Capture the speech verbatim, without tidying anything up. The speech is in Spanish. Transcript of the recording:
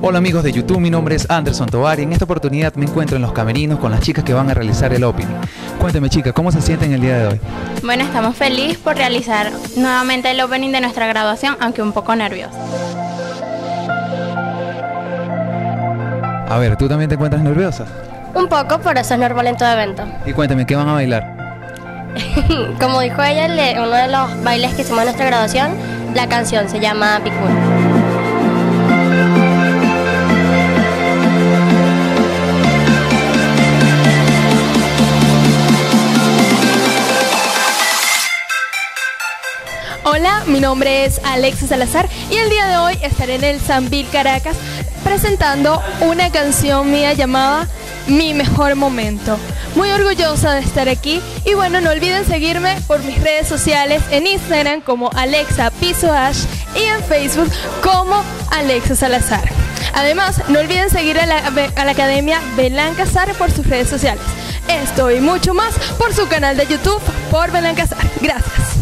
Hola amigos de YouTube, mi nombre es Anderson Tovar y en esta oportunidad me encuentro en los camerinos con las chicas que van a realizar el opening. Cuéntame chicas, ¿cómo se sienten el día de hoy? Bueno, estamos felices por realizar nuevamente el opening de nuestra graduación, aunque un poco nerviosos. A ver, ¿tú también te encuentras nerviosa? Un poco, pero eso es normal en todo evento. Y cuéntame, ¿qué van a bailar? Como dijo ella, uno de los bailes que hicimos en nuestra graduación, la canción se llama Picuna. Hola, mi nombre es Alexa Salazar y el día de hoy estaré en el Sambil Caracas presentando una canción mía llamada Mi Mejor Momento. Muy orgullosa de estar aquí y bueno, no olviden seguirme por mis redes sociales en Instagram como Alexa Piso Ash y en Facebook como Alexa Salazar. Además, no olviden seguir a la, a la Academia Belankazar por sus redes sociales. Esto y mucho más por su canal de YouTube por Belankazar. Gracias.